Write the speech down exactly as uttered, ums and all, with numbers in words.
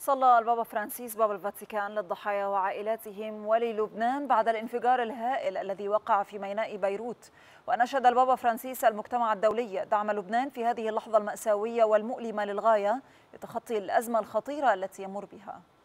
صلى البابا فرانسيس بابا الفاتيكان للضحايا وعائلاتهم وللبنان بعد الانفجار الهائل الذي وقع في ميناء بيروت. وأنشد البابا فرانسيس المجتمع الدولي دعم لبنان في هذه اللحظة المأساوية والمؤلمة للغاية لتخطي الأزمة الخطيرة التي يمر بها.